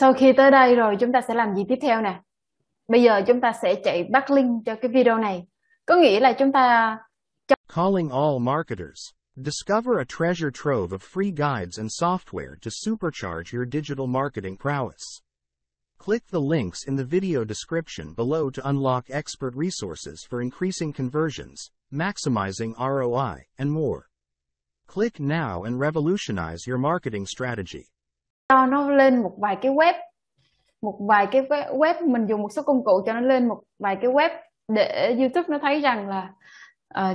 Sau khi tới đây rồi chúng ta sẽ làm gì tiếp theo nè? Bây giờ chúng ta sẽ chạy backlink cho cái video này. Có nghĩa là chúng ta Calling all marketers. Discover a treasure trove of free guides and software to supercharge your digital marketing prowess. Click the links in the video description below to unlock expert resources for increasing conversions, maximizing ROI, and more. Click now and revolutionize your marketing strategy. Cho nó lên một vài cái web, mình dùng một số công cụ cho nó lên một vài cái web để YouTube nó thấy rằng là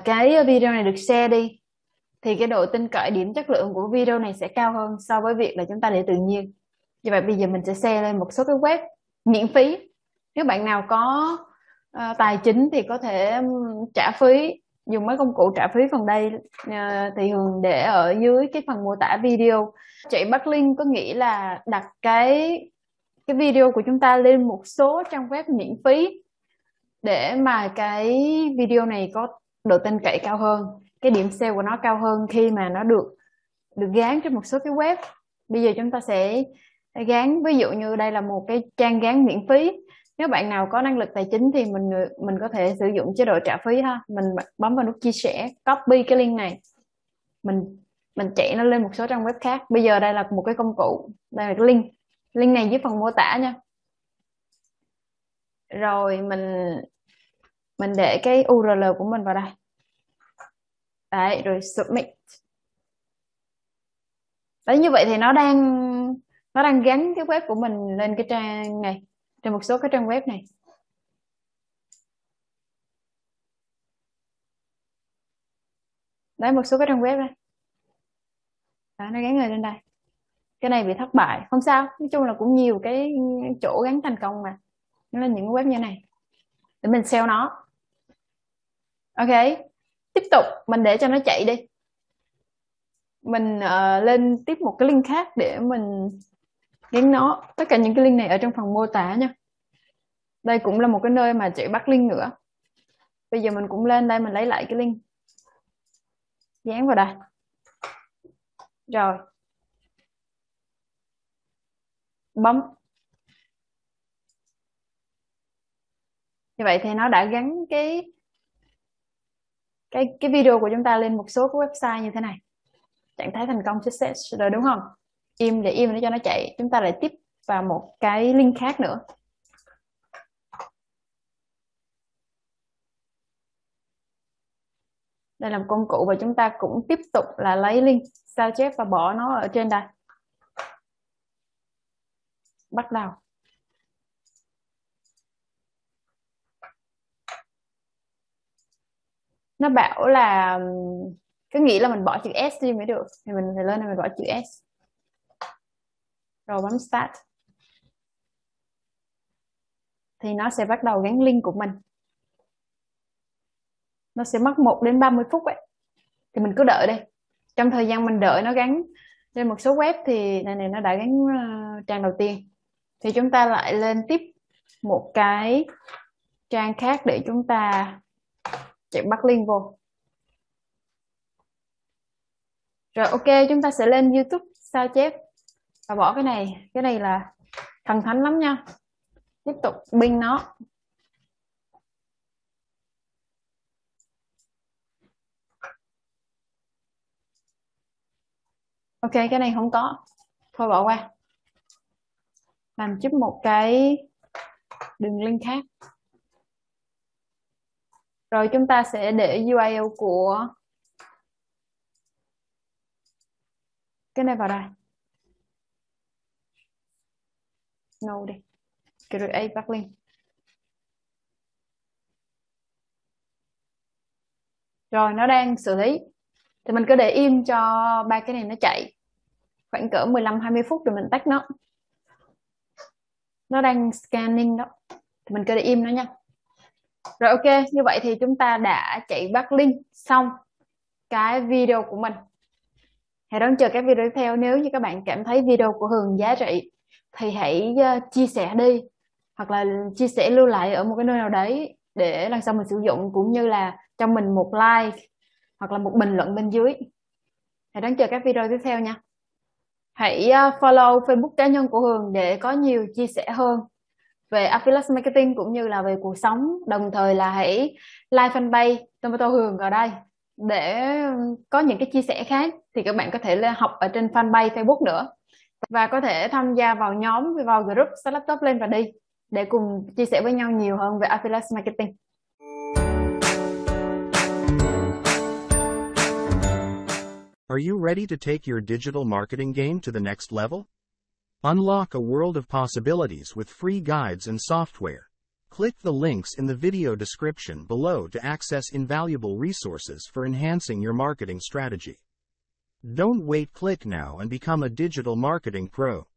cái video này được share đi, thì cái độ tin cậy, điểm chất lượng của video này sẽ cao hơn so với việc là chúng ta để tự nhiên. Như vậy bây giờ mình sẽ share lên một số cái web miễn phí. Nếu bạn nào có tài chính thì có thể trả phí, dùng mấy công cụ trả phí phần đây thì Hường để ở dưới cái phần mô tả video. Chạy backlink có nghĩa là đặt cái video của chúng ta lên một số trang web miễn phí để mà cái video này có độ tin cậy cao hơn, cái điểm sale của nó cao hơn khi mà nó được gán trên một số cái web. Bây giờ chúng ta sẽ gán, ví dụ như đây là một cái trang gán miễn phí. Nếu bạn nào có năng lực tài chính thì mình có thể sử dụng chế độ trả phí ha. Mình bấm vào nút chia sẻ, copy cái link này, mình chạy nó lên một số trang web khác. Bây giờ đây là một cái công cụ, đây là cái link này dưới phần mô tả nha. Rồi mình để cái URL của mình vào đây. Đấy, rồi submit. Đấy, như vậy thì nó đang gắn cái web của mình lên cái trang này, trên một số cái trang web này. Đấy, một số cái trang web đây. Đó, nó gắn lên đây. Cái này bị thất bại, không sao, nói chung là cũng nhiều cái chỗ gắn thành công mà. Nó lên những web như này để mình sell nó. Ok, tiếp tục mình để cho nó chạy đi. Mình lên tiếp một cái link khác để mình gắn nó. Tất cả những cái link này ở trong phần mô tả nha. Đây cũng là một cái nơi mà chạy backlink nữa. Bây giờ mình cũng lên đây, mình lấy lại cái link, dán vào đây. Rồi bấm. Như vậy thì nó đã gắn cái video của chúng ta lên một số cái website như thế này. Trạng thái thành công success rồi đúng không? Im, để im để cho nó chạy. Chúng ta lại tiếp vào một cái link khác nữa. Đây là một công cụ và chúng ta cũng tiếp tục là lấy link, sao chép và bỏ nó ở trên đây. Bắt đầu. Nó bảo là cứ nghĩ là mình bỏ chữ S đi mới được, thì mình phải lên này, mình bỏ chữ S rồi bấm start thì nó sẽ bắt đầu gắn link của mình. Nó sẽ mất 1 đến 30 phút ấy, thì mình cứ đợi đi. Trong thời gian mình đợi nó gắn lên một số web thì này nó đã gắn trang đầu tiên, thì chúng ta lại lên tiếp một cái trang khác để chúng ta chạy backlink vô. Rồi ok, chúng ta sẽ lên YouTube sao chép và bỏ cái này. Cái này là thần thánh lắm nha. Tiếp tục pin nó. Ok, cái này không có, thôi bỏ qua. Làm giúp một cái đường link khác. Rồi chúng ta sẽ để URL của cái này vào đây. No đi. Create backlink. Rồi nó đang xử lý. Thì mình cứ để im cho ba cái này nó chạy khoảng cỡ 15-20 phút rồi mình tách nó. Nó đang scanning đó. Thì mình cứ để im nó nha. Rồi ok, như vậy thì chúng ta đã chạy backlink xong cái video của mình. Hãy đón chờ các video tiếp theo. Nếu như các bạn cảm thấy video của Hường giá trị thì hãy chia sẻ đi, hoặc là chia sẻ lưu lại ở một cái nơi nào đấy để lần sau mình sử dụng, cũng như là cho mình một like hoặc là một bình luận bên dưới. Hãy đón chờ các video tiếp theo nha. Hãy follow Facebook cá nhân của Hường để có nhiều chia sẻ hơn về Affiliate Marketing cũng như là về cuộc sống. Đồng thời là hãy like fanpage Tomato Hường vào đây để có những cái chia sẻ khác. Thì các bạn có thể học ở trên fanpage Facebook nữa. Và có thể tham gia vào nhóm, vào group Start Laptop lên và đi để cùng chia sẻ với nhau nhiều hơn về Affiliate Marketing. Are you ready to take your digital marketing game to the next level? Unlock a world of possibilities with free guides and software. Click the links in the video description below to access invaluable resources for enhancing your marketing strategy. Don't wait, click now and become a digital marketing pro.